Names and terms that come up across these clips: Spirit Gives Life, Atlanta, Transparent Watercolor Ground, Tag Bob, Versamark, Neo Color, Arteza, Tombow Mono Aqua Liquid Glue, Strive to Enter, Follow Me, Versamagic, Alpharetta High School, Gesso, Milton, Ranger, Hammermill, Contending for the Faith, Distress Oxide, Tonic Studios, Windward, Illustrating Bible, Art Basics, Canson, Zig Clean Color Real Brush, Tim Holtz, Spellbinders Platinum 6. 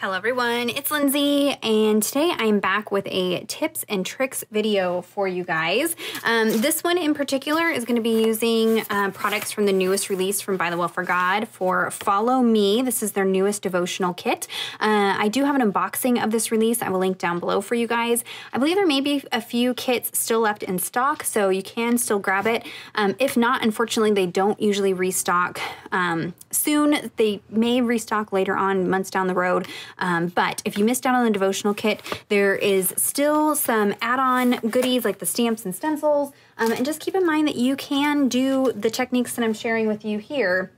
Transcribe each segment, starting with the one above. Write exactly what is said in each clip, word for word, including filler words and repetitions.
Hello everyone, it's Lindsay, and today I'm back with a tips and tricks video for you guys. Um, this one in particular is going to be using uh, products from the newest release from By The Well For God for Follow Me. This is their newest devotional kit. Uh, I do have an unboxing of this release. I will link down below for you guys. I believe there may be a few kits still left in stock, so you can still grab it. Um, if not, unfortunately, they don't usually restock um, soon. They may restock later on, months down the road. Um, but if you missed out on the devotional kit, there is still some add-on goodies like the stamps and stencils. Um, and just keep in mind that you can do the techniques that I'm sharing with you here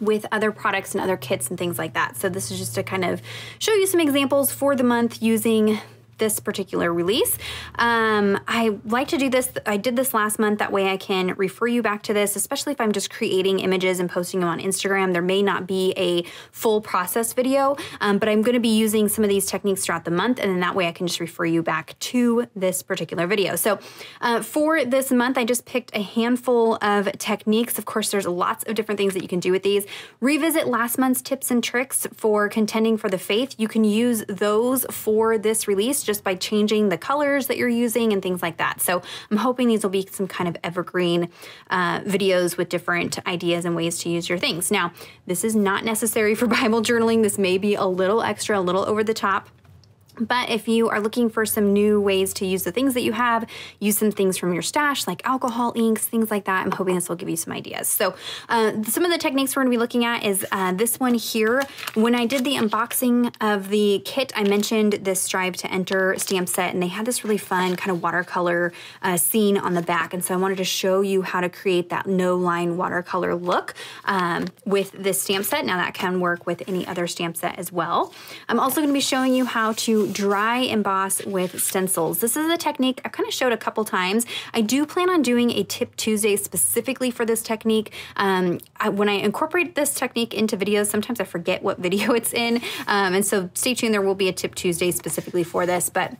with other products and other kits and things like that. So this is just to kind of show you some examples for the month using this particular release. Um, I like to do this. I did this last month. That way I can refer you back to this, especially if I'm just creating images and posting them on Instagram. There may not be a full process video, um, but I'm going to be using some of these techniques throughout the month. And then that way I can just refer you back to this particular video. So uh, for this month, I just picked a handful of techniques. Of course, there's lots of different things that you can do with these. Revisit last month's tips and tricks for contending for the faith. You can use those for this release, just by changing the colors that you're using and things like that. So I'm hoping these will be some kind of evergreen uh, videos with different ideas and ways to use your things. Now, this is not necessary for Bible journaling. This may be a little extra, a little over the top. But if you are looking for some new ways to use the things that you have, use some things from your stash like alcohol, inks, things like that. I'm hoping this will give you some ideas. So uh, some of the techniques we're going to be looking at is uh, this one here. When I did the unboxing of the kit, I mentioned this Strive to Enter stamp set, and they had this really fun kind of watercolor uh, scene on the back. And so I wanted to show you how to create that no-line watercolor look um, with this stamp set. Now that can work with any other stamp set as well. I'm also going to be showing you how to dry emboss with stencils. This is a technique I've kind of showed a couple times. I do plan on doing a Tip Tuesday specifically for this technique. Um, I, when I incorporate this technique into videos, sometimes I forget what video it's in. Um, and so stay tuned, there will be a Tip Tuesday specifically for this, but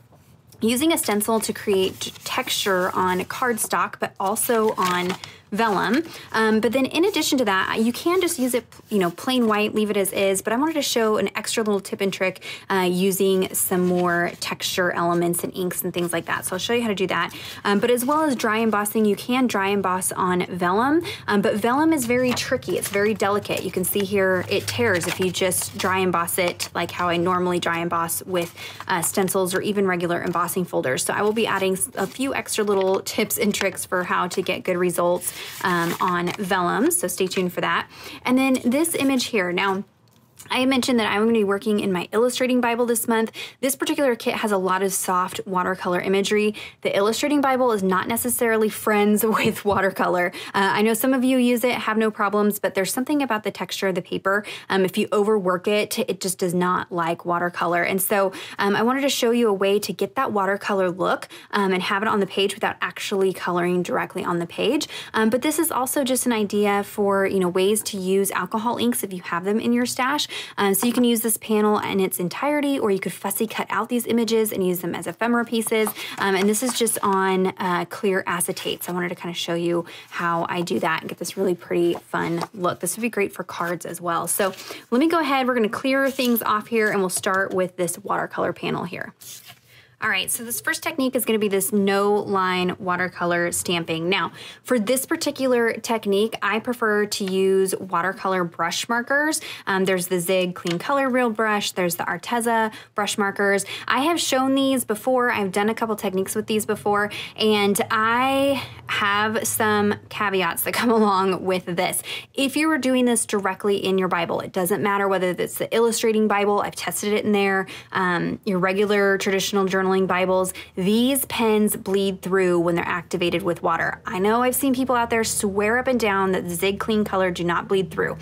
using a stencil to create texture on cardstock, but also on vellum. Um, but then in addition to that, you can just use it, you know, plain white, leave it as is, but I wanted to show an extra little tip and trick uh, using some more texture elements and inks and things like that. So I'll show you how to do that. Um, but as well as dry embossing, you can dry emboss on vellum, um, but vellum is very tricky. It's very delicate. You can see here it tears if you just dry emboss it like how I normally dry emboss with uh, stencils or even regular embossing folders. So I will be adding a few extra little tips and tricks for how to get good results Um, on vellum, so stay tuned for that. And then this image here. Now, I mentioned that I'm going to be working in my Illustrating Bible this month. This particular kit has a lot of soft watercolor imagery. The Illustrating Bible is not necessarily friends with watercolor. Uh, I know some of you use it, have no problems, but there's something about the texture of the paper. Um, if you overwork it, it just does not like watercolor. And so um, I wanted to show you a way to get that watercolor look um, and have it on the page without actually coloring directly on the page. Um, but this is also just an idea for, you know, ways to use alcohol inks if you have them in your stash. Um, so you can use this panel in its entirety, or you could fussy cut out these images and use them as ephemera pieces. Um, and this is just on uh, clear acetate. So I wanted to kind of show you how I do that and get this really pretty fun look. This would be great for cards as well. So let me go ahead. We're going to clear things off here, and we'll start with this watercolor panel here. All right, so this first technique is gonna be this no-line watercolor stamping. Now, for this particular technique, I prefer to use watercolor brush markers. Um, there's the Zig Clean Color Real Brush, there's the Arteza brush markers. I have shown these before, I've done a couple techniques with these before, and I have some caveats that come along with this. If you were doing this directly in your Bible, it doesn't matter whether it's the Illustrating Bible, I've tested it in there, um, your regular traditional journal Bibles, these pens bleed through when they're activated with water. I know I've seen people out there swear up and down that the Zig Clean Color do not bleed through.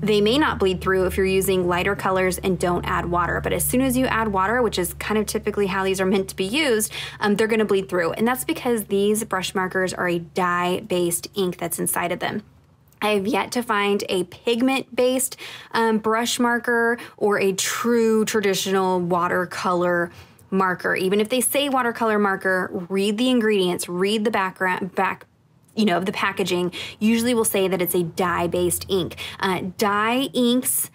They may not bleed through if you're using lighter colors and don't add water, but as soon as you add water, which is kind of typically how these are meant to be used, um, they're gonna bleed through. And that's because these brush markers are a dye-based ink that's inside of them. I have yet to find a pigment-based um, brush marker or a true traditional watercolor marker. Even if they say watercolor marker, read the ingredients, read the background, back, you know, of the packaging. Usually will say that it's a dye-based ink. Uh, dye inks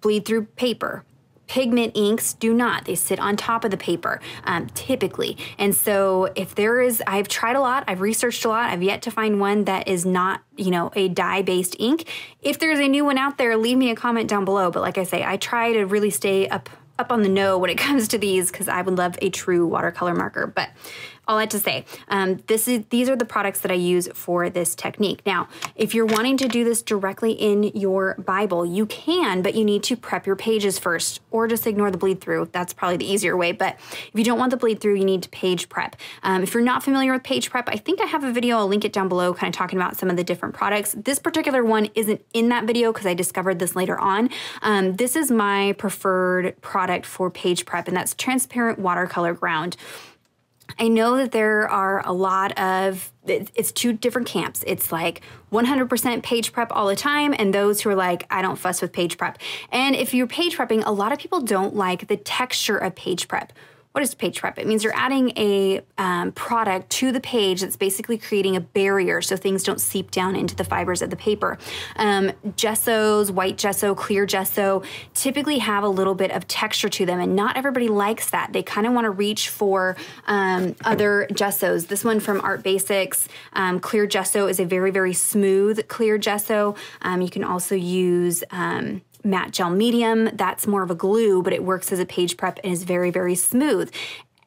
bleed through paper. Pigment inks do not. They sit on top of the paper, um, typically. And so if there is, I've tried a lot, I've researched a lot, I've yet to find one that is not, you know, a dye-based ink. If there's a new one out there, leave me a comment down below. But like I say, I try to really stay up, up on the know when it comes to these because I would love a true watercolor marker. But all that to say, um, this is, these are the products that I use for this technique. Now, if you're wanting to do this directly in your Bible, you can, but you need to prep your pages first or just ignore the bleed through. That's probably the easier way, but if you don't want the bleed through, you need to page prep. Um, if you're not familiar with page prep, I think I have a video, I'll link it down below, kind of talking about some of the different products. This particular one isn't in that video because I discovered this later on. Um, this is my preferred product for page prep, and that's Transparent Watercolor Ground. I know that there are a lot of, it's two different camps. It's like one hundred percent page prep all the time and those who are like, I don't fuss with page prep. And if you're page prepping, a lot of people don't like the texture of page prep. What is page prep? It means you're adding a um, product to the page that's basically creating a barrier so things don't seep down into the fibers of the paper. Um, gessos, white gesso, clear gesso, typically have a little bit of texture to them, and not everybody likes that. They kind of want to reach for um, other gessos. This one from Art Basics, um, clear gesso is a very, very smooth clear gesso. Um, you can also use... Um, matte gel medium, that's more of a glue, but it works as a page prep and is very, very smooth.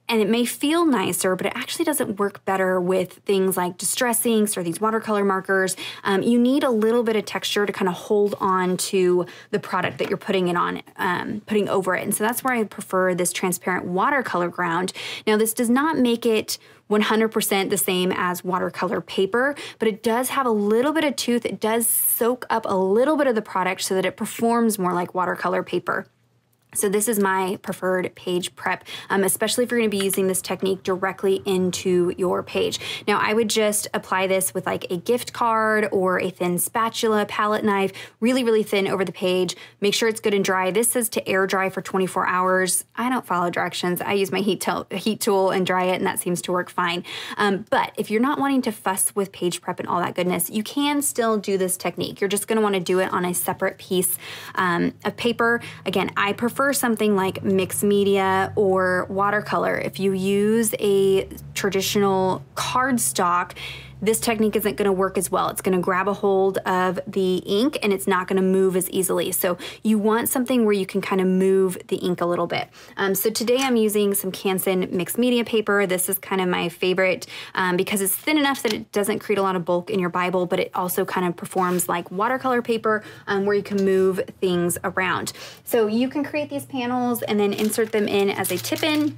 And it may feel nicer, but it actually doesn't work better with things like distress inks or these watercolor markers. Um, you need a little bit of texture to kind of hold on to the product that you're putting it on, um, putting over it. And so that's where I prefer this transparent watercolor ground. Now, this does not make it one hundred percent the same as watercolor paper, but it does have a little bit of tooth. It does soak up a little bit of the product so that it performs more like watercolor paper. So this is my preferred page prep, um, especially if you're gonna be using this technique directly into your page. Now, I would just apply this with like a gift card or a thin spatula, palette knife, really, really thin over the page. Make sure it's good and dry. This says to air dry for twenty-four hours. I don't follow directions. I use my heat, heat tool and dry it, and that seems to work fine. Um, but if you're not wanting to fuss with page prep and all that goodness, you can still do this technique. You're just gonna wanna do it on a separate piece um, of paper. Again, I prefer something like mixed media or watercolor. If you use a traditional cardstock, this technique isn't gonna work as well. It's gonna grab a hold of the ink and it's not gonna move as easily. So you want something where you can kind of move the ink a little bit. Um, so today I'm using some Canson mixed media paper. This is kind of my favorite um, because it's thin enough that it doesn't create a lot of bulk in your Bible, but it also kind of performs like watercolor paper um, where you can move things around. So you can create these panels and then insert them in as a tip-in.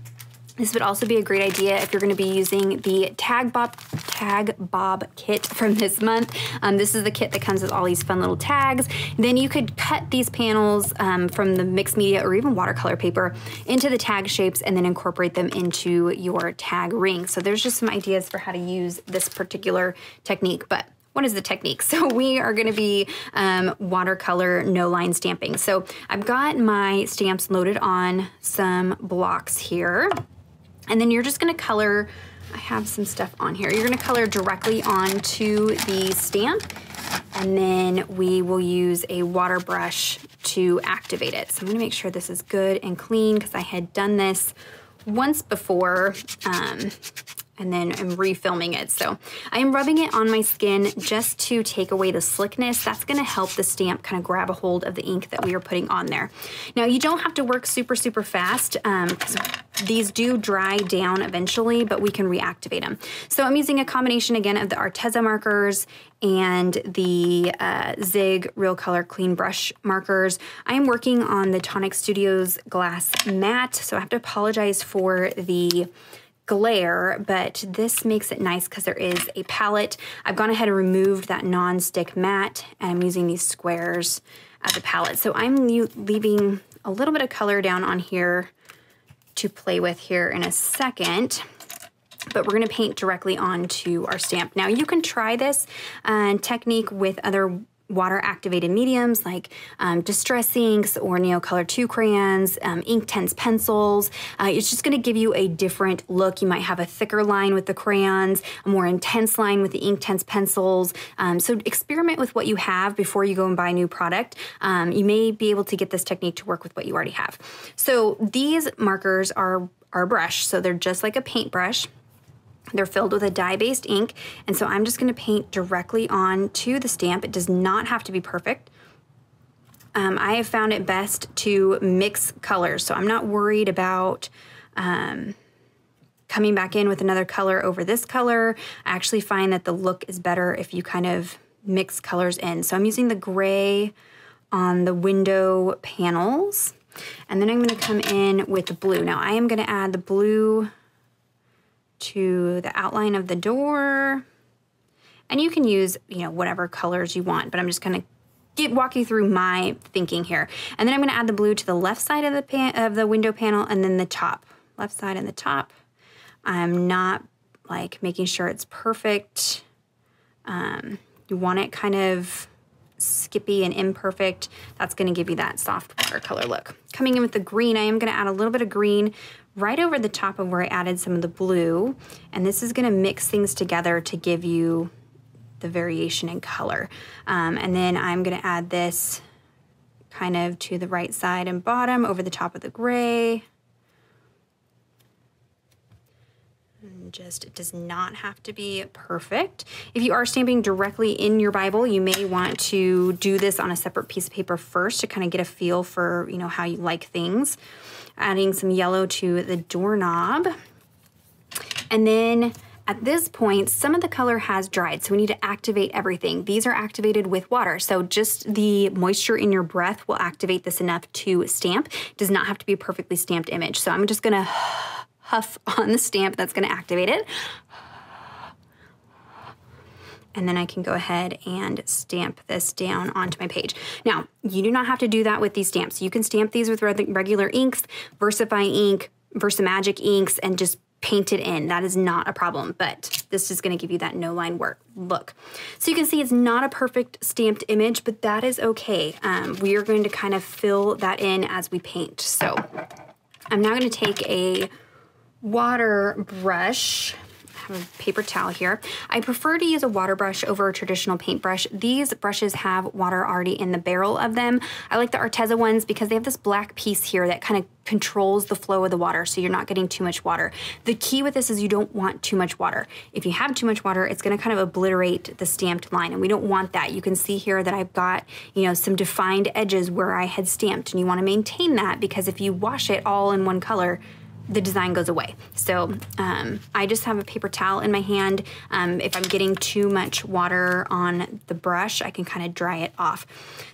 This would also be a great idea if you're going to be using the Tag Bob, Tag Bob kit from this month. Um, this is the kit that comes with all these fun little tags. Then you could cut these panels um, from the mixed media or even watercolor paper into the tag shapes and then incorporate them into your tag ring. So there's just some ideas for how to use this particular technique. But what is the technique? So we are gonna be um, watercolor no line stamping. So I've got my stamps loaded on some blocks here. And then you're just gonna color, I have some stuff on here. You're gonna color directly onto the stamp, and then we will use a water brush to activate it. So I'm gonna make sure this is good and clean because I had done this once before, um, and then I'm refilming it. So I am rubbing it on my skin just to take away the slickness. That's gonna help the stamp kind of grab a hold of the ink that we are putting on there. Now, you don't have to work super, super fast um, because these do dry down eventually, but we can reactivate them. So I'm using a combination again of the Arteza markers and the uh, Zig Real Color Clean Brush markers. I am working on the Tonic Studios Glass Matte, so I have to apologize for the glare, but this makes it nice because there is a palette. I've gone ahead and removed that non-stick matte, and I'm using these squares as a palette. So I'm leaving a little bit of color down on here to play with here in a second, but we're gonna paint directly onto our stamp. Now, you can try this uh, technique with other water-activated mediums like um, Distress inks or Neo Color two crayons, um, ink tense pencils. Uh, it's just going to give you a different look. You might have a thicker line with the crayons, a more intense line with the ink tense pencils. Um, so experiment with what you have before you go and buy new product. Um, you may be able to get this technique to work with what you already have. So these markers are our brush, so they're just like a paintbrush. They're filled with a dye-based ink, and so I'm just going to paint directly on to the stamp. It does not have to be perfect. Um, I have found it best to mix colors, so I'm not worried about um, coming back in with another color over this color. I actually find that the look is better if you kind of mix colors in. So I'm using the gray on the window panels, and then I'm going to come in with the blue. Now I am going to add the blue to the outline of the door, and you can use, you know, whatever colors you want, but I'm just gonna get, walk you through my thinking here. And then I'm gonna add the blue to the left side of the, pan, of the window panel and then the top, left side and the top. I'm not like making sure it's perfect. Um, you want it kind of skippy and imperfect. That's gonna give you that soft watercolor look. Coming in with the green, I am gonna add a little bit of green right over the top of where I added some of the blue, and this is gonna mix things together to give you the variation in color. Um, and then I'm gonna add this kind of to the right side and bottom over the top of the gray. And just, it does not have to be perfect. If you are stamping directly in your Bible, you may want to do this on a separate piece of paper first to kind of get a feel for, you know, how you like things. Adding some yellow to the doorknob. And then at this point, some of the color has dried, so we need to activate everything. These are activated with water, so just the moisture in your breath will activate this enough to stamp. It does not have to be a perfectly stamped image. So I'm just gonna huff on the stamp. That's gonna activate it. And then I can go ahead and stamp this down onto my page. Now, you do not have to do that with these stamps. You can stamp these with regular inks, VersaFi ink, Versamagic inks, and just paint it in. That is not a problem, but this is gonna give you that no-line work look. So you can see it's not a perfect stamped image, but that is okay. Um, we are going to kind of fill that in as we paint. So I'm now gonna take a water brush. I have a paper towel here. I prefer to use a water brush over a traditional paintbrush. These brushes have water already in the barrel of them. I like the Arteza ones because they have this black piece here that kind of controls the flow of the water, so you're not getting too much water. The key with this is you don't want too much water. If you have too much water, it's gonna kind of obliterate the stamped line, and we don't want that. You can see here that I've got, you know, some defined edges where I had stamped, and you wanna maintain that because if you wash it all in one color, the design goes away. So um, I just have a paper towel in my hand. Um, if I'm getting too much water on the brush, I can kind of dry it off.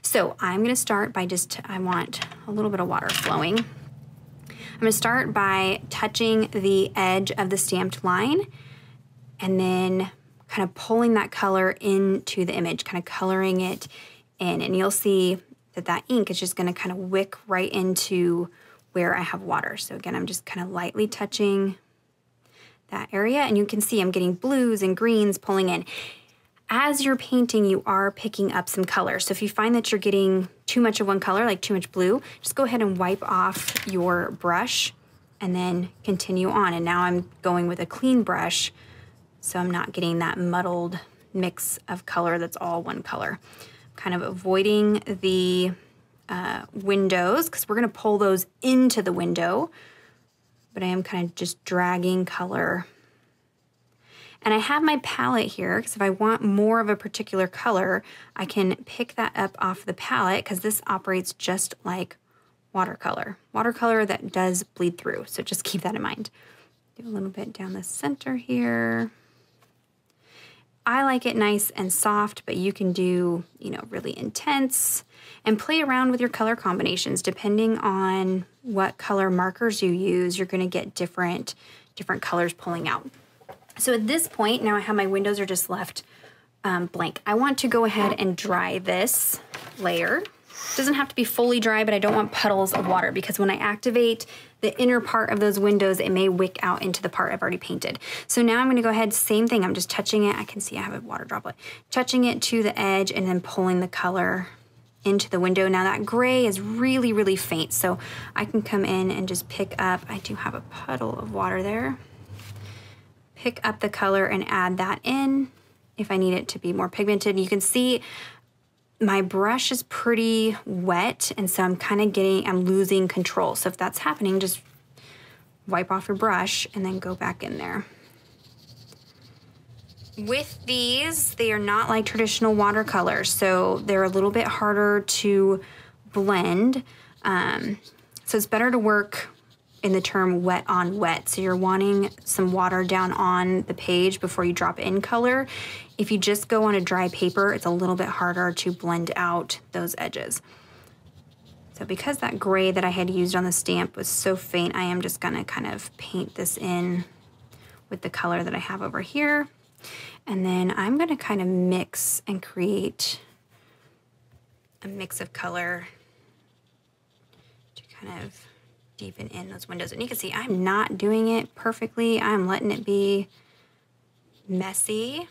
So I'm gonna start by just, I want a little bit of water flowing. I'm gonna start by touching the edge of the stamped line and then kind of pulling that color into the image, kind of coloring it in. And you'll see that that ink is just gonna kind of wick right into where I have water. So again, I'm just kind of lightly touching that area, and you can see I'm getting blues and greens pulling in. As you're painting, you are picking up some color. So if you find that you're getting too much of one color, like too much blue, just go ahead and wipe off your brush and then continue on. And now I'm going with a clean brush, so I'm not getting that muddled mix of color that's all one color. I'm kind of avoiding the Uh, windows because we're gonna pull those into the window, but I am kind of just dragging color. And I have my palette here because if I want more of a particular color, I can pick that up off the palette because this operates just like watercolor. Watercolor that does bleed through, so just keep that in mind. Do a little bit down the center here. I like it nice and soft, but you can do, you know, really intense and play around with your color combinations. Depending on what color markers you use, you're gonna get different, different colors pulling out. So at this point, now I have my windows are just left um, blank. I want to go ahead and dry this layer. It doesn't have to be fully dry, but I don't want puddles of water because when I activate the inner part of those windows, it may wick out into the part I've already painted. So now I'm gonna go ahead, same thing, I'm just touching it. I can see I have a water droplet. Touching it to the edge and then pulling the color into the window. Now that gray is really, really faint, so I can come in and just pick up, I do have a puddle of water there. Pick up the color and add that in if I need it to be more pigmented. You can see my brush is pretty wet, and so I'm kind of getting, I'm losing control. So if that's happening, just wipe off your brush and then go back in there. With these, they are not like traditional watercolors, so they're a little bit harder to blend. Um, so it's better to work in the term wet on wet. So you're wanting some water down on the page before you drop in color. If you just go on a dry paper, it's a little bit harder to blend out those edges. So because that gray that I had used on the stamp was so faint, I am just gonna kind of paint this in with the color that I have over here. And then I'm gonna kind of mix and create a mix of color to kind of deepen in those windows. And you can see I'm not doing it perfectly. I'm letting it be messy.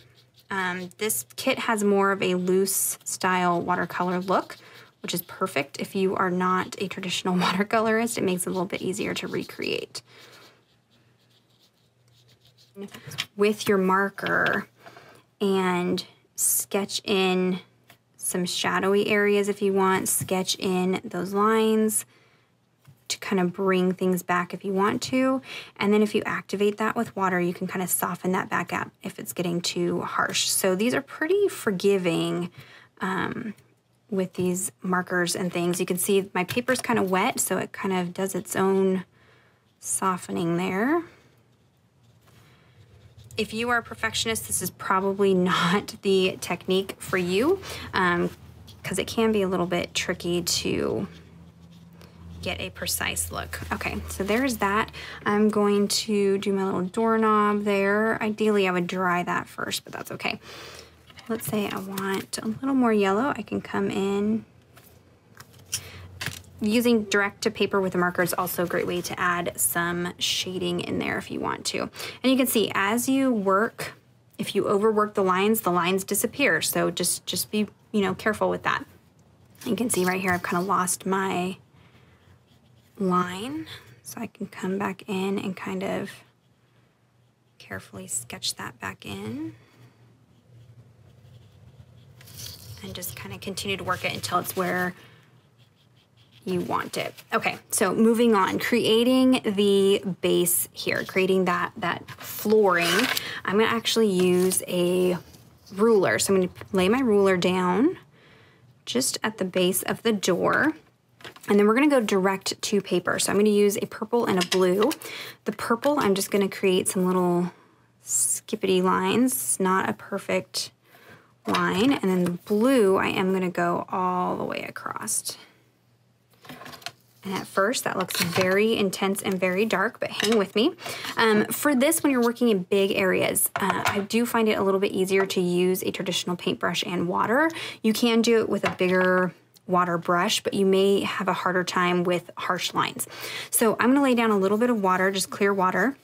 Um, this kit has more of a loose style watercolor look, which is perfect. If you are not a traditional watercolorist, it makes it a little bit easier to recreate. With your marker and sketch in some shadowy areas if you want, sketch in those lines to kind of bring things back if you want to. And then if you activate that with water, you can kind of soften that back up if it's getting too harsh. So these are pretty forgiving um, with these markers and things. You can see my paper's kind of wet, so it kind of does its own softening there. If you are a perfectionist, this is probably not the technique for you um, because it can be a little bit tricky to get a precise look. Okay, so there's that. I'm going to do my little doorknob there. Ideally, I would dry that first, but that's okay. Let's say I want a little more yellow. I can come in. Using direct to paper with a marker is also a great way to add some shading in there if you want to. And you can see as you work, if you overwork the lines, the lines disappear. So just, just be, you know, careful with that. You can see right here, I've kind of lost my line, so I can come back in and kind of carefully sketch that back in and just kind of continue to work it until it's where you want it. Okay, so moving on, creating the base here, creating that, that flooring. I'm gonna actually use a ruler. So I'm gonna lay my ruler down just at the base of the door. And then we're gonna go direct to paper. So I'm gonna use a purple and a blue. The purple, I'm just gonna create some little skippity lines. It's not a perfect line. And then the blue, I am gonna go all the way across. And at first, that looks very intense and very dark, but hang with me. Um, for this, when you're working in big areas, uh, I do find it a little bit easier to use a traditional paintbrush and water. You can do it with a bigger water brush, but you may have a harder time with harsh lines. So I'm gonna lay down a little bit of water, just clear water,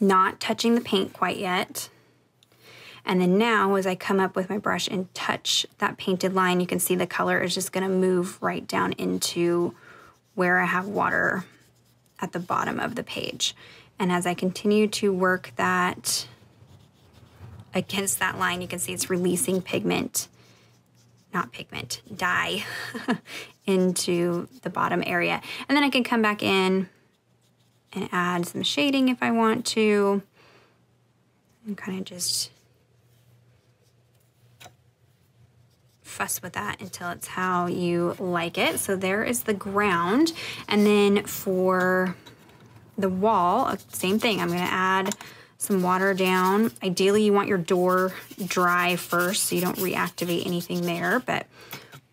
not touching the paint quite yet. And then now as I come up with my brush and touch that painted line, you can see the color is just gonna move right down into where I have water at the bottom of the page. And as I continue to work that against that line, you can see it's releasing pigment not pigment, dye into the bottom area. And then I can come back in and add some shading if I want to. And kind of just fuss with that until it's how you like it. So there is the ground. And then for the wall, same thing. I'm gonna add some water down. Ideally, you want your door dry first so you don't reactivate anything there, but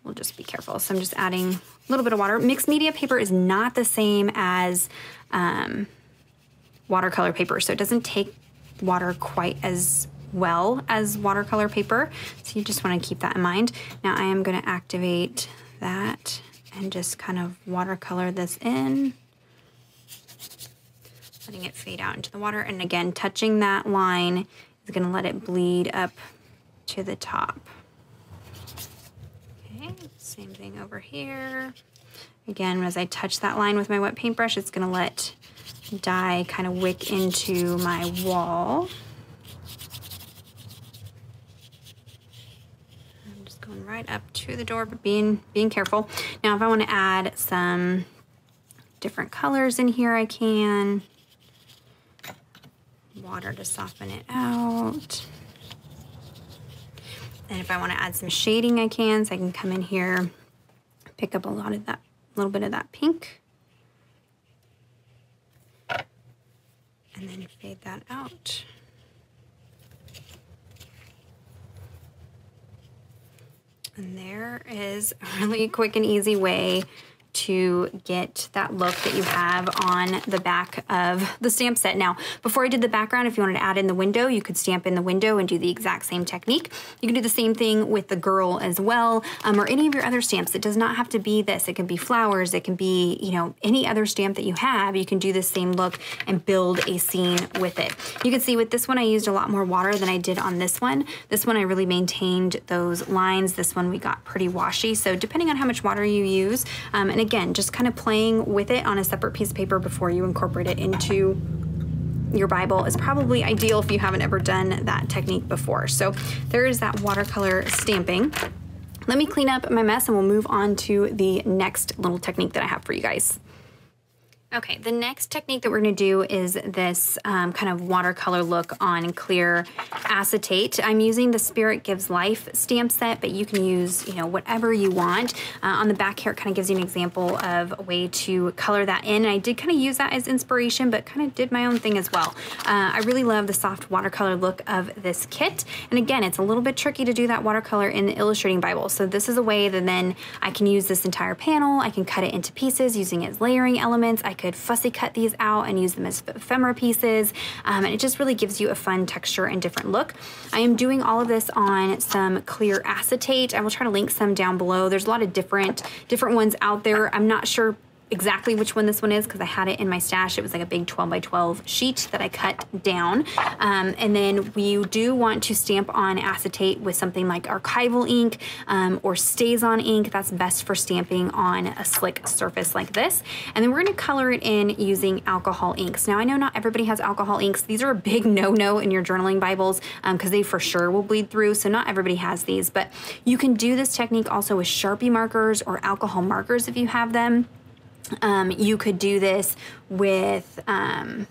we'll just be careful. So I'm just adding a little bit of water. Mixed media paper is not the same as um, watercolor paper, so it doesn't take water quite as well as watercolor paper. So you just want to keep that in mind. Now I am going to activate that and just kind of watercolor this in, letting it fade out into the water. And again, touching that line is going to let it bleed up to the top. Okay, same thing over here. Again, as I touch that line with my wet paintbrush, it's going to let dye kind of wick into my wall. I'm just going right up to the door, but being being careful. Now, if I want to add some different colors in here, I can. Water to soften it out. And if I want to add some shading, I can. So I can come in here, pick up a lot of that, a little bit of that pink. And then fade that out. And there is a really quick and easy way to get that look that you have on the back of the stamp set. Now, before I did the background, if you wanted to add in the window, you could stamp in the window and do the exact same technique. You can do the same thing with the girl as well, um, or any of your other stamps. It does not have to be this. It can be flowers. It can be, you know, any other stamp that you have. You can do the same look and build a scene with it. You can see with this one, I used a lot more water than I did on this one. This one, I really maintained those lines. This one, we got pretty washy. So depending on how much water you use, um, and again, just kind of playing with it on a separate piece of paper before you incorporate it into your Bible is probably ideal if you haven't ever done that technique before. So there is that watercolor stamping. Let me clean up my mess and we'll move on to the next little technique that I have for you guys. Okay, the next technique that we're gonna do is this um, kind of watercolor look on clear acetate. I'm using the Spirit Gives Life stamp set, but you can use, you know, whatever you want. Uh, on the back here, it kind of gives you an example of a way to color that in. And I did kind of use that as inspiration, but kind of did my own thing as well. Uh, I really love the soft watercolor look of this kit. And again, it's a little bit tricky to do that watercolor in the Illustrating Bible. So this is a way that then I can use this entire panel. I can cut it into pieces using its layering elements. I could fussy cut these out and use them as ephemera pieces, um, and it just really gives you a fun texture and different look. I am doing all of this on some clear acetate. I will try to link some down below. There's a lot of different different ones out there. I'm not sure exactly which one this one is because I had it in my stash. It was like a big twelve by twelve sheet that I cut down. Um, and then you do want to stamp on acetate with something like archival ink um, or stays-on ink. That's best for stamping on a slick surface like this. And then we're gonna color it in using alcohol inks. Now I know not everybody has alcohol inks. These are a big no-no in your journaling Bibles because um, they for sure will bleed through. So not everybody has these, but you can do this technique also with Sharpie markers or alcohol markers if you have them. Um, you could do this with, um, I'm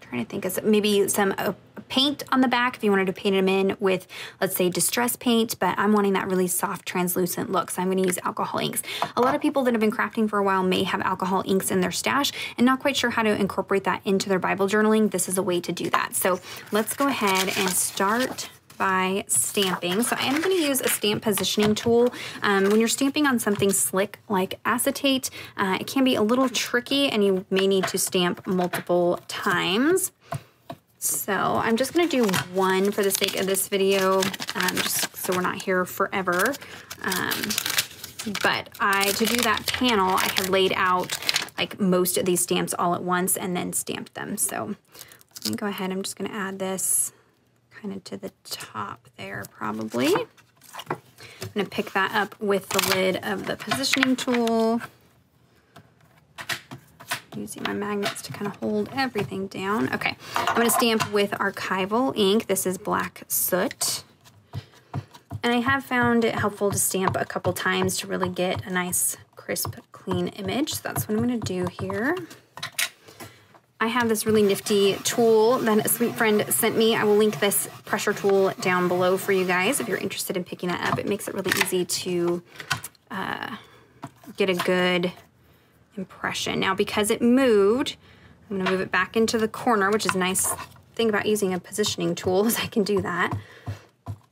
trying to think of maybe some uh, paint on the back if you wanted to paint them in with, let's say, distress paint, but I'm wanting that really soft translucent look, so I'm going to use alcohol inks. A lot of people that have been crafting for a while may have alcohol inks in their stash and not quite sure how to incorporate that into their Bible journaling. This is a way to do that. So let's go ahead and start by stamping. So I am going to use a stamp positioning tool. Um, when you're stamping on something slick like acetate, uh, it can be a little tricky and you may need to stamp multiple times. So I'm just going to do one for the sake of this video, um, just so we're not here forever. Um, but I, to do that panel, I had laid out like most of these stamps all at once and then stamped them. So let me go ahead. I'm just going to add this kind of to the top there, probably. I'm gonna pick that up with the lid of the positioning tool, using my magnets to kind of hold everything down. Okay, I'm gonna stamp with archival ink. This is black soot. And I have found it helpful to stamp a couple times to really get a nice, crisp, clean image. So that's what I'm gonna do here. I have this really nifty tool that a sweet friend sent me. I will link this pressure tool down below for you guys if you're interested in picking that up. It makes it really easy to uh, get a good impression. Now, because it moved, I'm gonna move it back into the corner, which is a nice thing about using a positioning tool is I can do that.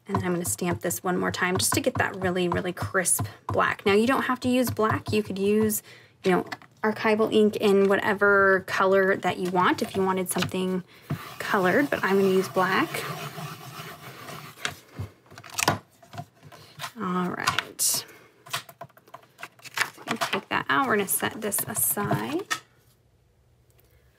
And then I'm gonna stamp this one more time just to get that really, really crisp black. Now, you don't have to use black. You could use, you know, archival ink in whatever color that you want if you wanted something colored, but I'm going to use black. All right. Now we're gonna set this aside.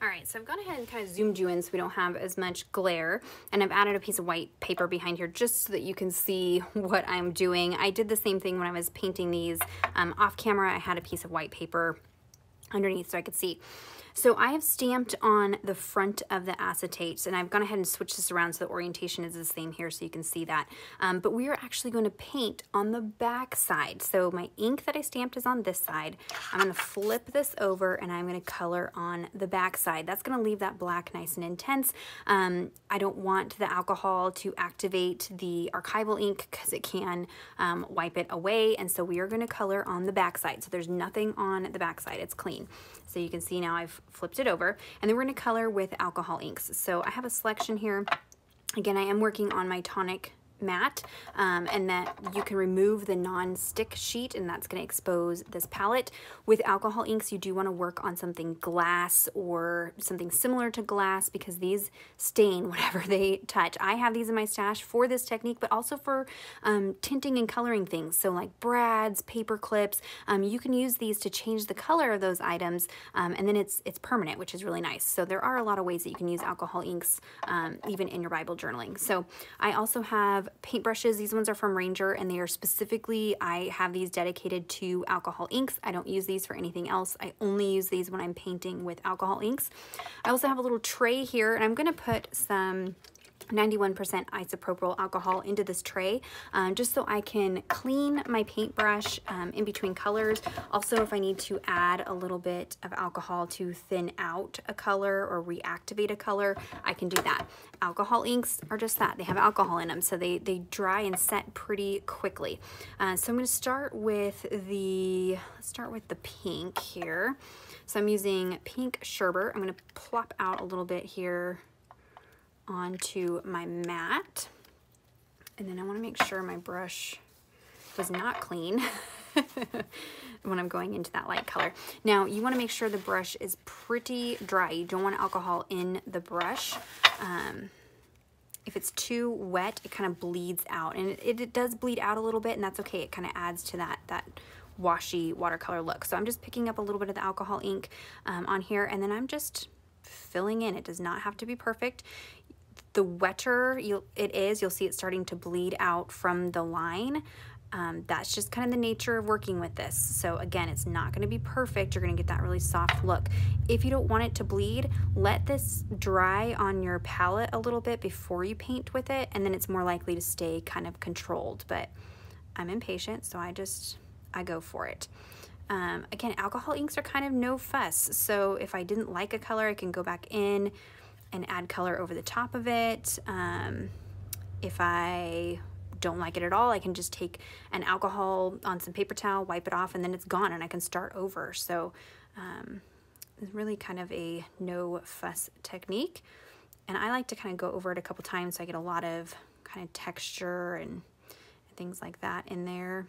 All right, so I've gone ahead and kind of zoomed you in so we don't have as much glare, and I've added a piece of white paper behind here just so that you can see what I'm doing. I did the same thing when I was painting these um, off camera. I had a piece of white paper underneath so I could see. So I have stamped on the front of the acetates, and I've gone ahead and switched this around so the orientation is the same here so you can see that. Um, but we are actually going to paint on the back side. So my ink that I stamped is on this side. I'm going to flip this over and I'm going to color on the back side. That's going to leave that black nice and intense. Um, I don't want the alcohol to activate the archival ink because it can um, wipe it away. And so we are going to color on the back side. So there's nothing on the back side. It's clean. So you can see now I've flipped it over, and then we're going to color with alcohol inks. So I have a selection here. Again, I am working on my Tonic matte, um, and that you can remove the non-stick sheet, and that's going to expose this palette. With alcohol inks, you do want to work on something glass or something similar to glass because these stain whatever they touch. I have these in my stash for this technique, but also for um, tinting and coloring things. So like brads, paper clips, um, you can use these to change the color of those items, um, and then it's it's permanent, which is really nice. So there are a lot of ways that you can use alcohol inks, um, even in your Bible journaling. So I also have paintbrushes. These ones are from Ranger, and they are specifically, I have these dedicated to alcohol inks. I don't use these for anything else. I only use these when I'm painting with alcohol inks. I also have a little tray here, and I'm going to put some ninety-one percent isopropyl alcohol into this tray, um, just so I can clean my paintbrush um, in between colors. Also, if I need to add a little bit of alcohol to thin out a color or reactivate a color, I can do that. Alcohol inks are just that. They have alcohol in them, so they, they dry and set pretty quickly. Uh, so I'm going to start with the, let's start with the pink here. So I'm using pink sherbet. I'm going to plop out a little bit here onto my mat, and then I want to make sure my brush is not clean when I'm going into that light color. Now you want to make sure the brush is pretty dry. You don't want alcohol in the brush. Um, if it's too wet, it kind of bleeds out, and it, it does bleed out a little bit, and that's okay. It kind of adds to that that washy watercolor look. So I'm just picking up a little bit of the alcohol ink um, on here, and then I'm just filling in. It does not have to be perfect. The wetter you'll, it is, you'll see it starting to bleed out from the line. Um, that's just kind of the nature of working with this. So again, it's not going to be perfect. You're going to get that really soft look. If you don't want it to bleed, let this dry on your palette a little bit before you paint with it, and then it's more likely to stay kind of controlled. But I'm impatient, so I just, I go for it. Um, again, alcohol inks are kind of no fuss. So if I didn't like a color, I can go back in and add color over the top of it. Um, if I don't like it at all, I can just take an alcohol on some paper towel, wipe it off, and then it's gone, and I can start over. So um, it's really kind of a no fuss technique. And I like to kind of go over it a couple times so I get a lot of kind of texture and things like that in there.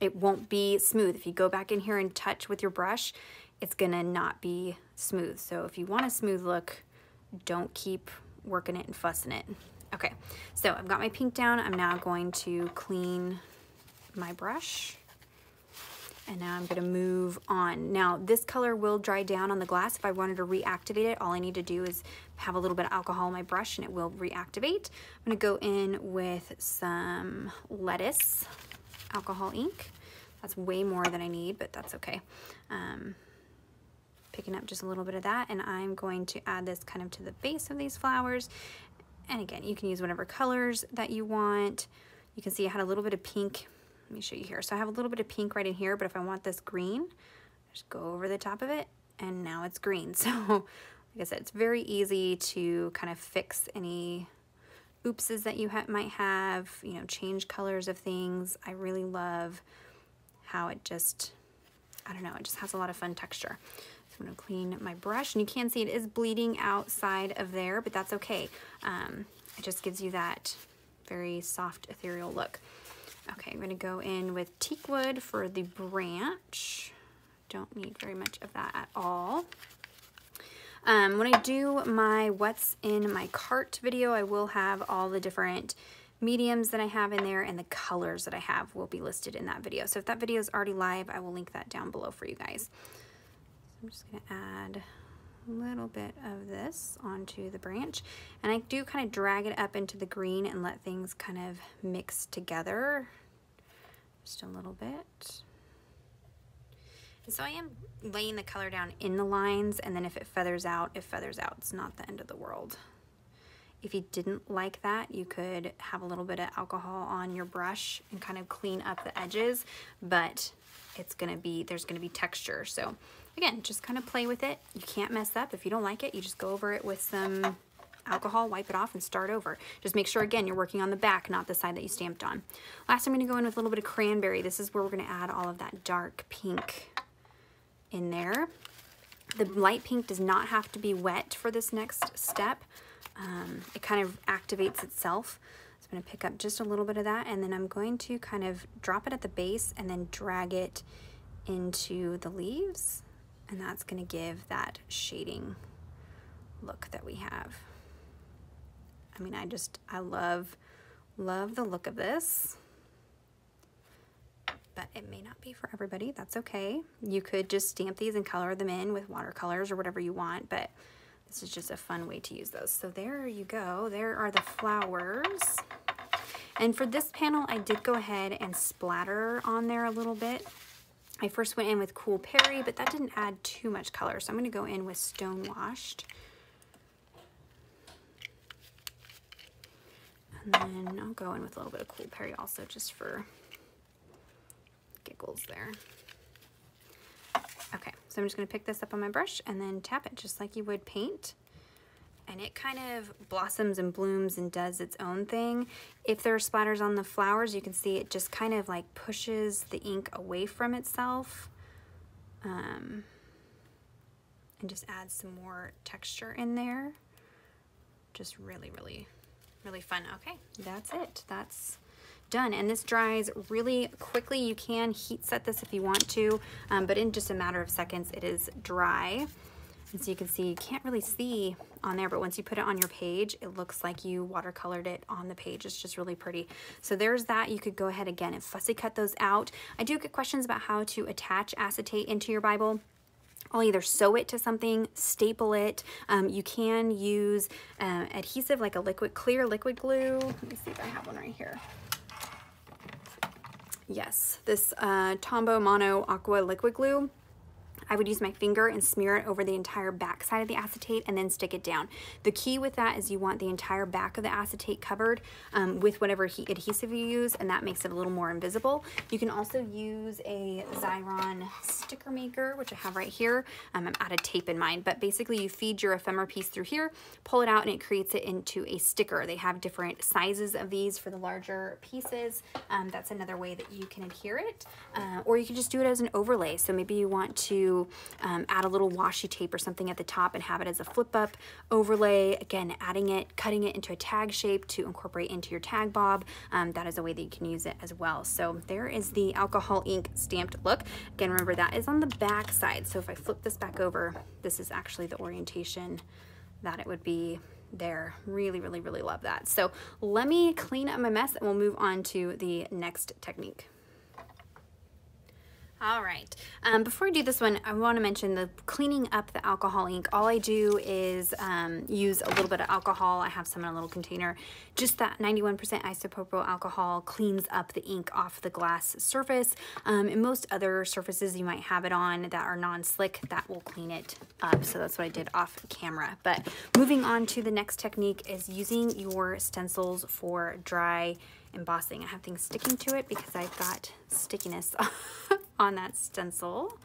It won't be smooth. If you go back in here and touch with your brush, it's gonna not be smooth. So if you want a smooth look, don't keep working it and fussing it. Okay, so I've got my pink down. I'm now going to clean my brush, and now I'm gonna move on. Now this color will dry down on the glass. If I wanted to reactivate it, all I need to do is have a little bit of alcohol on my brush and it will reactivate. I'm gonna go in with some lettuce alcohol ink. That's way more than I need, but that's okay. Um, picking up just a little bit of that, and I'm going to add this kind of to the base of these flowers. And again, you can use whatever colors that you want. You can see I had a little bit of pink. Let me show you here. So I have a little bit of pink right in here, but if I want this green, just go over the top of it, and now it's green. So like I said, it's very easy to kind of fix any oopses that you ha might have, you know, change colors of things. I really love how it just, I don't know, it just has a lot of fun texture. So I'm gonna clean my brush, and you can see it is bleeding outside of there, but that's okay. Um, it just gives you that very soft, ethereal look. Okay, I'm gonna go in with teak wood for the branch. Don't need very much of that at all. Um, when I do my what's in my cart video, I will have all the different mediums that I have in there and the colors that I have will be listed in that video. So if that video is already live, I will link that down below for you guys. So I'm just gonna add a little bit of this onto the branch, and I do kind of drag it up into the green and let things kind of mix together just a little bit. And so I am laying the color down in the lines, and then if it feathers out, it feathers out. It's not the end of the world. If you didn't like that, you could have a little bit of alcohol on your brush and kind of clean up the edges, but it's gonna be, there's gonna be texture. So again, just kind of play with it. You can't mess up. If you don't like it, you just go over it with some alcohol, wipe it off, and start over. Just make sure, again, you're working on the back, not the side that you stamped on. Last, I'm gonna go in with a little bit of cranberry. This is where we're gonna add all of that dark pink in there. The light pink does not have to be wet for this next step. Um, it kind of activates itself. So I'm gonna pick up just a little bit of that, and then I'm going to kind of drop it at the base and then drag it into the leaves. And that's gonna give that shading look that we have. I mean, I just, I love, love the look of this, but it may not be for everybody. That's okay. You could just stamp these and color them in with watercolors or whatever you want, but this is just a fun way to use those. So there you go. There are the flowers. And for this panel, I did go ahead and splatter on there a little bit. I first went in with Cool Perry, but that didn't add too much color. So I'm gonna go in with Stone Washed. And then I'll go in with a little bit of Cool Perry also, just for giggles there. Okay, so I'm just gonna pick this up on my brush and then tap it just like you would paint. And it kind of blossoms and blooms and does its own thing. If there are splatters on the flowers, you can see it just kind of like pushes the ink away from itself, um, and just adds some more texture in there. Just really, really, really fun. Okay, that's it. That's done. And this dries really quickly. You can heat set this if you want to, um, but in just a matter of seconds, it is dry. And so you can see, you can't really see on there, but once you put it on your page, it looks like you watercolored it on the page. It's just really pretty. So there's that. You could go ahead again and fussy cut those out. I do get questions about how to attach acetate into your Bible. I'll either sew it to something, staple it. Um, you can use uh, adhesive, like a liquid, clear liquid glue. Let me see if I have one right here. Yes, this uh, Tombow Mono Aqua Liquid Glue. I would use my finger and smear it over the entire back side of the acetate and then stick it down. The key with that is you want the entire back of the acetate covered um, with whatever heat adhesive you use, and that makes it a little more invisible. You can also use a Xyron sticker maker, which I have right here. Um, I'm out of tape in mine, but basically you feed your ephemera piece through here, pull it out, and it creates it into a sticker. They have different sizes of these for the larger pieces. Um, that's another way that you can adhere it, uh, or you can just do it as an overlay. So maybe you want to Um, add a little washi tape or something at the top and have it as a flip up overlay. Again, adding it, cutting it into a tag shape to incorporate into your Tag Bob. Um, that is a way that you can use it as well. So there is the alcohol ink stamped look. Again, remember that is on the back side. So if I flip this back over, this is actually the orientation that it would be there. Really, really, really love that. So let me clean up my mess and we'll move on to the next technique. All right, um, before I do this one, I want to mention the cleaning up the alcohol ink. All I do is um, use a little bit of alcohol. I have some in a little container. Just that ninety-one percent isopropyl alcohol cleans up the ink off the glass surface. Um, and most other surfaces you might have it on that are non-slick, that will clean it up. So that's what I did off camera. But moving on to the next technique is using your stencils for dry embossing. I have things sticking to it because I've got stickiness on that stencil.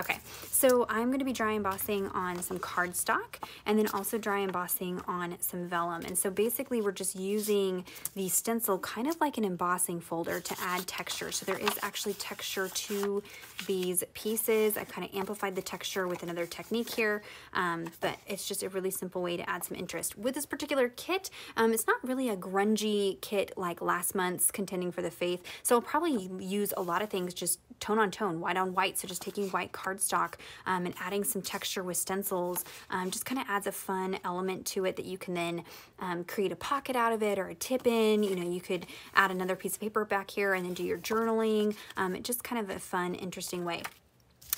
Okay, so I'm going to be dry embossing on some cardstock and then also dry embossing on some vellum. And so basically we're just using the stencil kind of like an embossing folder to add texture. So there is actually texture to these pieces. I kind of amplified the texture with another technique here, um, but it's just a really simple way to add some interest. With this particular kit, um, it's not really a grungy kit like last month's Contending for the Faith. So I'll probably use a lot of things just tone on tone, white on white. So just taking white cardstock um, and adding some texture with stencils um, just kind of adds a fun element to it that you can then um, create a pocket out of it or a tip in. You know, you could add another piece of paper back here and then do your journaling. Um, just kind of a fun, interesting way.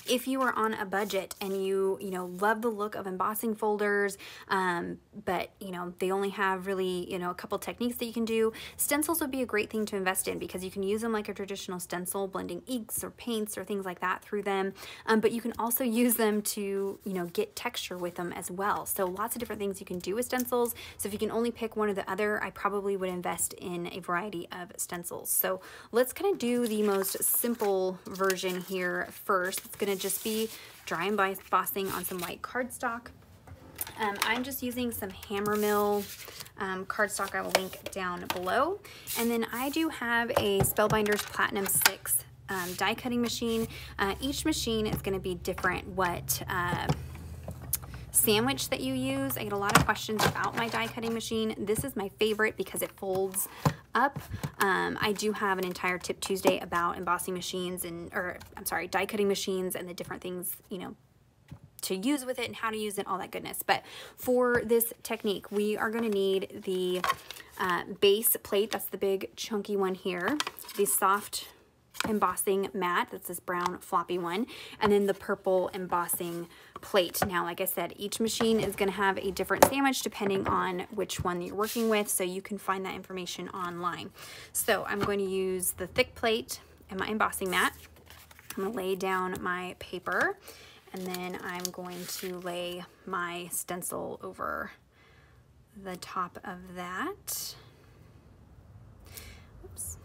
If you are on a budget and you, you know, love the look of embossing folders, um, but, you know, they only have really, you know, a couple techniques that you can do, stencils would be a great thing to invest in because you can use them like a traditional stencil, blending inks or paints or things like that through them. Um, but you can also use them to, you know, get texture with them as well. So lots of different things you can do with stencils. So if you can only pick one or the other, I probably would invest in a variety of stencils. So let's kind of do the most simple version here first. It's going to just be dry embossing on some white cardstock. Um, I'm just using some Hammermill um, cardstock. I will link down below. And then I do have a Spellbinders Platinum six um, die cutting machine. Uh, each machine is going to be different what uh, sandwich that you use. I get a lot of questions about my die cutting machine. This is my favorite because it folds up. Um, I do have an entire Tip Tuesday about embossing machines and, or I'm sorry, die cutting machines and the different things, you know, to use with it and how to use it, all that goodness. But for this technique, we are going to need the uh, base plate. That's the big chunky one here. The soft embossing mat, that's this brown floppy one, and then the purple embossing plate. Now, like I said, each machine is going to have a different sandwich depending on which one you're working with, so you can find that information online. So I'm going to use the thick plate and my embossing mat. I'm going to lay down my paper, and then I'm going to lay my stencil over the top of that. Oops.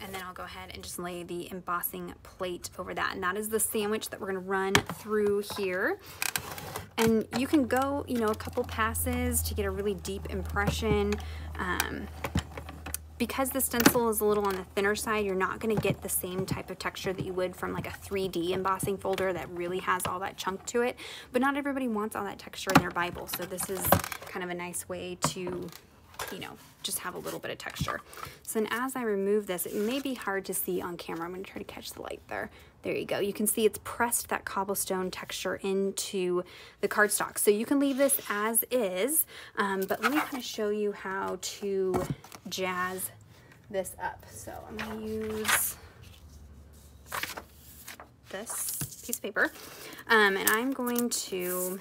And then I'll go ahead and just lay the embossing plate over that. And that is the sandwich that we're going to run through here. And you can go, you know, a couple passes to get a really deep impression. Um, because the stencil is a little on the thinner side, you're not going to get the same type of texture that you would from like a three D embossing folder that really has all that chunk to it. But not everybody wants all that texture in their Bible. So this is kind of a nice way to, you know, just have a little bit of texture. So then as I remove this, it may be hard to see on camera. I'm going to try to catch the light there. There you go. You can see it's pressed that cobblestone texture into the cardstock. So you can leave this as is, um, but let me kind of show you how to jazz this up. So I'm going to use this piece of paper, um, and I'm going to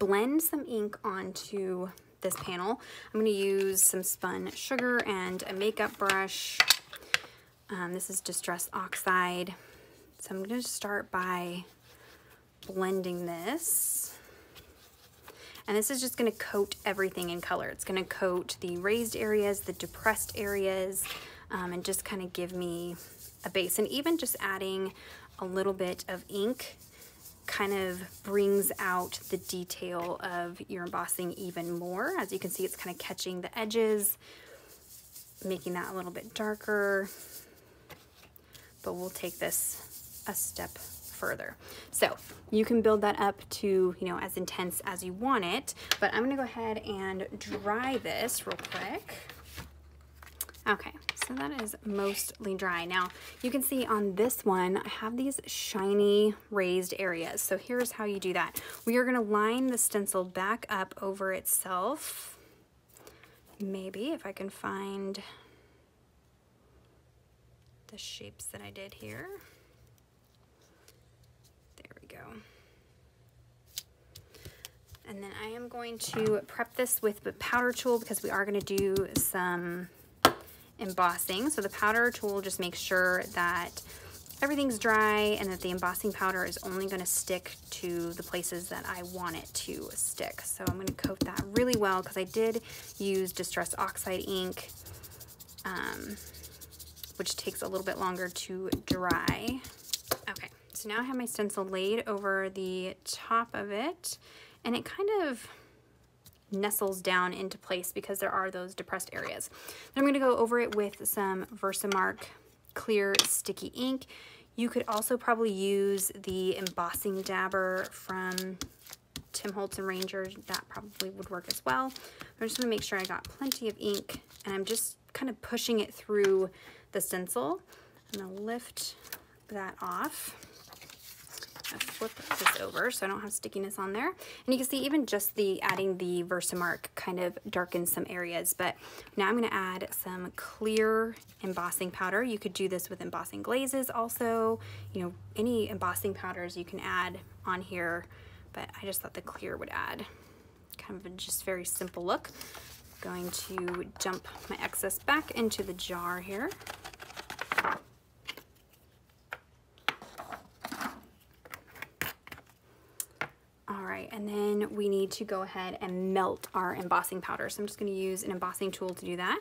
blend some ink onto this panel. I'm going to use some spun sugar and a makeup brush. Um, this is Distress Oxide. So I'm going to start by blending this. And this is just going to coat everything in color. It's going to coat the raised areas, the depressed areas, um, and just kind of give me a base. And even just adding a little bit of ink kind of brings out the detail of your embossing even more. As you can see, it's kind of catching the edges, making that a little bit darker, but we'll take this a step further. So you can build that up to, you know, as intense as you want it, but I'm going to go ahead and dry this real quick. Okay, so that is mostly dry. Now, you can see on this one, I have these shiny raised areas. So here's how you do that. We are gonna line the stencil back up over itself. Maybe if I can find the shapes that I did here. There we go. And then I am going to prep this with the powder tool because we are gonna do some embossing. So the powder tool just makes sure that everything's dry and that the embossing powder is only going to stick to the places that I want it to stick. So I'm going to coat that really well because I did use Distress Oxide ink, um, which takes a little bit longer to dry. Okay, so now I have my stencil laid over the top of it, and it kind of nestles down into place because there are those depressed areas. Then I'm going to go over it with some Versamark clear sticky ink. You could also probably use the embossing dabber from Tim Holtz and Ranger. That probably would work as well. I'm just going to make sure I got plenty of ink, and I'm just kind of pushing it through the stencil. I'm gonna lift that off. I'll flip this over so I don't have stickiness on there. And you can see even just the adding the Versamark kind of darkens some areas, but now I'm gonna add some clear embossing powder. You could do this with embossing glazes also, you know, any embossing powders you can add on here, but I just thought the clear would add kind of a just very simple look. Going to dump my excess back into the jar here. All right, and then we need to go ahead and melt our embossing powder. So I'm just going to use an embossing tool to do that.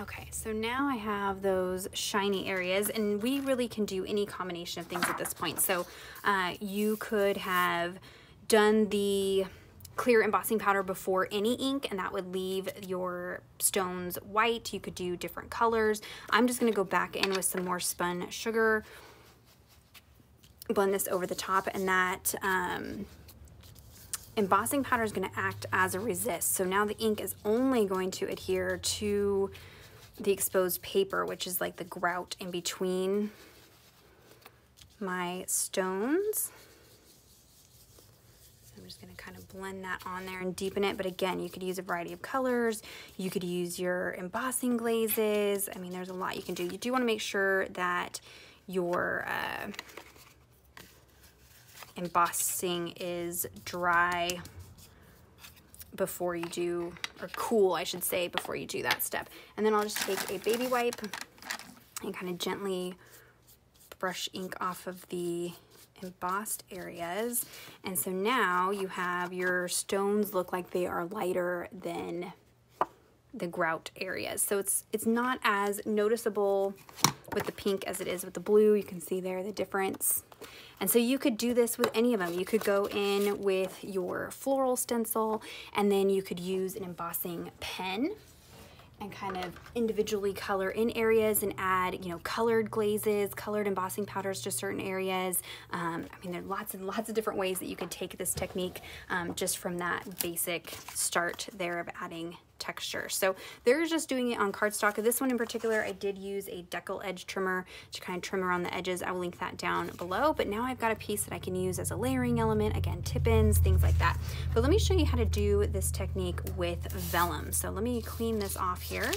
Okay, so now I have those shiny areas, and we really can do any combination of things at this point. So uh, you could have done the clear embossing powder before any ink, and that would leave your stones white. You could do different colors. I'm just gonna go back in with some more spun sugar, blend this over the top, and that um, embossing powder is gonna act as a resist. So now the ink is only going to adhere to the exposed paper, which is like the grout in between my stones. So I'm just gonna kind of blend that on there and deepen it. But again, you could use a variety of colors. You could use your embossing glazes. I mean, there's a lot you can do. You do wanna make sure that your uh, embossing is dry before you do, or cool, I should say, before you do that step. And then I'll just take a baby wipe and kind of gently brush ink off of the embossed areas. And so now you have your stones look like they are lighter than the grout areas. So it's, it's not as noticeable with the pink as it is with the blue. You can see there the difference. And so you could do this with any of them. You could go in with your floral stencil, and then you could use an embossing pen and kind of individually color in areas and add, you know, colored glazes, colored embossing powders to certain areas. Um, I mean, there are lots and lots of different ways that you could take this technique um, just from that basic start there of adding texture. So there's just doing it on cardstock. This one in particular, I did use a deckle edge trimmer to kind of trim around the edges. I will link that down below, but now I've got a piece that I can use as a layering element, again, tip-ins, things like that. But let me show you how to do this technique with vellum. So let me clean this off here.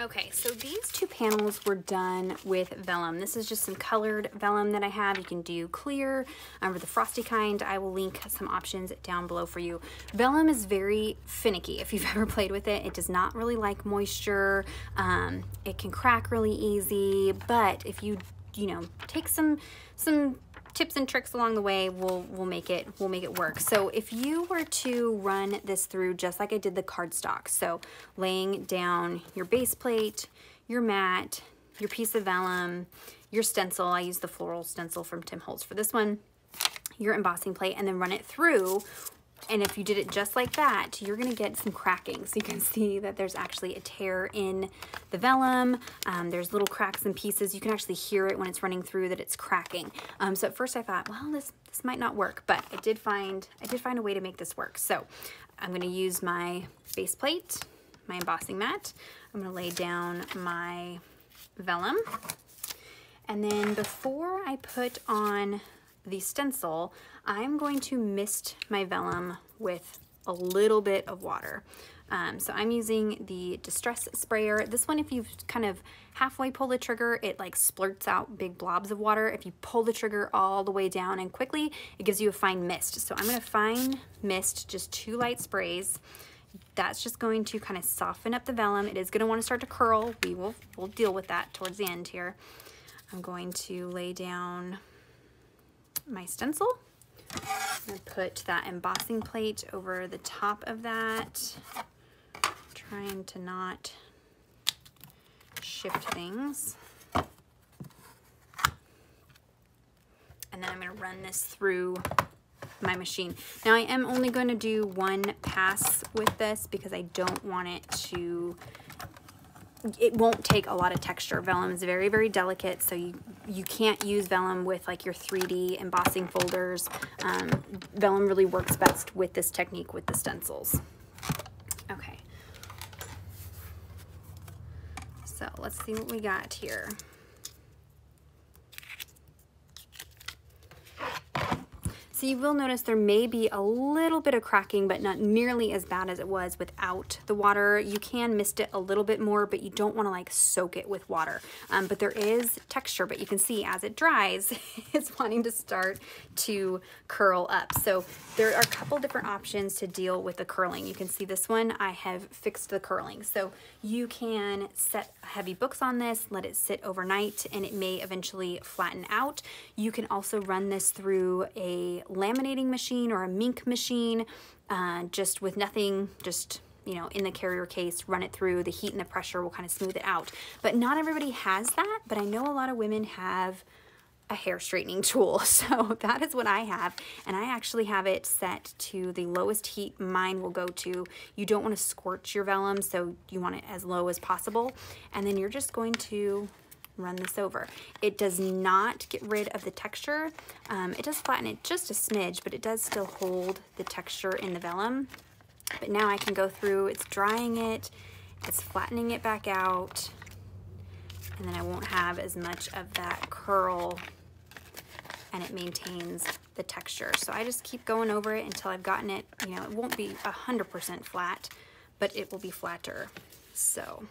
Okay, so these two panels were done with vellum. This is just some colored vellum that I have. You can do clear um, or the frosty kind. I will link some options down below for you. Vellum is very finicky if you've ever played with it. It does not really like moisture. Um, it can crack really easy, but if you, you know, take some, some tips and tricks along the way, we'll we'll make it we'll make it work. So if you were to run this through just like I did the cardstock, so laying down your base plate, your mat, your piece of vellum, your stencil, I used the floral stencil from Tim Holtz for this one, your embossing plate, and then run it through. And if you did it just like that, you're gonna get some cracking. So you can see that there's actually a tear in the vellum. Um, there's little cracks and pieces. You can actually hear it when it's running through that it's cracking. Um, so at first I thought, well, this this might not work, but I did find I did find a way to make this work. So I'm gonna use my base plate, my embossing mat. I'm gonna lay down my vellum, and then before I put on the stencil, I'm going to mist my vellum with a little bit of water. Um, so I'm using the Distress sprayer. This one, if you kind of halfway pull the trigger, it like splurts out big blobs of water. If you pull the trigger all the way down and quickly, it gives you a fine mist. So I'm gonna fine mist just two light sprays. That's just going to kind of soften up the vellum. It is gonna wanna start to curl. We will we'll deal with that towards the end here. I'm going to lay down my stencil. I'm gonna put that embossing plate over the top of that, trying to not shift things. And then I'm gonna run this through my machine. Now I am only gonna do one pass with this because I don't want it to it won't take a lot of texture. Vellum is very, very delicate, so you, you can't use vellum with like your three D embossing folders. Um, vellum really works best with this technique with the stencils. Okay. So let's see what we got here. So you will notice there may be a little bit of cracking, but not nearly as bad as it was without the water. You can mist it a little bit more, but you don't want to like soak it with water. Um, but there is texture, but you can see as it dries, it's wanting to start to curl up. So there are a couple different options to deal with the curling. You can see this one, I have fixed the curling. So you can set heavy books on this, let it sit overnight, and it may eventually flatten out. You can also run this through a laminating machine or a mink machine, uh, just with nothing, just, you know, in the carrier case, run it through. The heat and the pressure will kind of smooth it out. But not everybody has that, but I know a lot of women have a hair straightening tool. So that is what I have. And I actually have it set to the lowest heat mine will go to. You don't want to scorch your vellum, so you want it as low as possible. And then you're just going to run this over. It does not get rid of the texture. Um, it does flatten it just a smidge, but it does still hold the texture in the vellum. But now I can go through, it's drying it, it's flattening it back out, and then I won't have as much of that curl, and it maintains the texture. So I just keep going over it until I've gotten it, you know, it won't be one hundred percent flat, but it will be flatter. So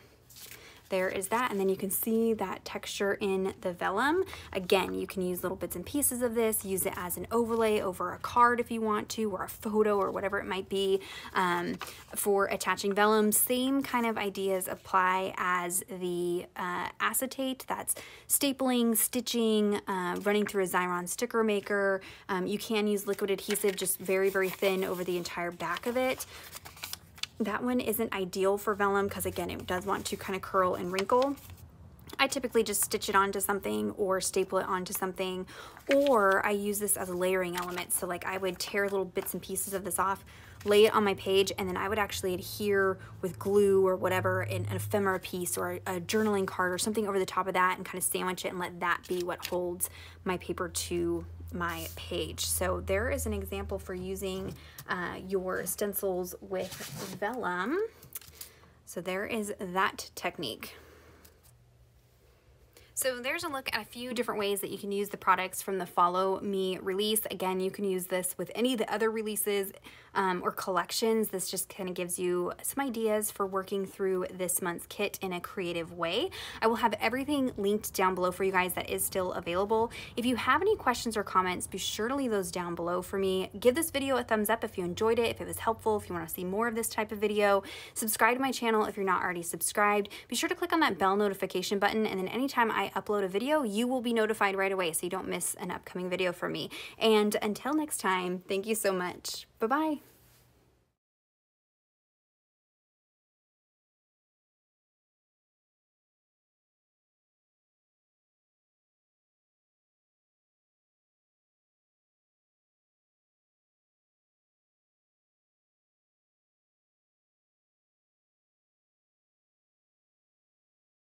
there is that, and then you can see that texture in the vellum. Again, you can use little bits and pieces of this, use it as an overlay over a card if you want to, or a photo or whatever it might be. Um, for attaching vellum, same kind of ideas apply as the uh, acetate. That's stapling, stitching, uh, running through a Xyron sticker maker. Um, you can use liquid adhesive, just very, very thin over the entire back of it. That one isn't ideal for vellum because, again, it does want to kind of curl and wrinkle. I typically just stitch it onto something or staple it onto something, or I use this as a layering element. So like I would tear little bits and pieces of this off, lay it on my page, and then I would actually adhere with glue or whatever in an ephemera piece or a, a journaling card or something over the top of that, and kind of sandwich it and let that be what holds my paper to my page. So there is an example for using uh, your stencils with vellum. So there is that technique. So there's a look at a few different ways that you can use the products from the Follow Me release. Again, you can use this with any of the other releases um, or collections. This just kind of gives you some ideas for working through this month's kit in a creative way. I will have everything linked down below for you guys that is still available. If you have any questions or comments, be sure to leave those down below for me. Give this video a thumbs up if you enjoyed it, if it was helpful, if you want to see more of this type of video. Subscribe to my channel if you're not already subscribed. Be sure to click on that bell notification button, and then anytime I upload a video, you will be notified right away so you don't miss an upcoming video from me. And until next time, thank you so much. Bye-bye.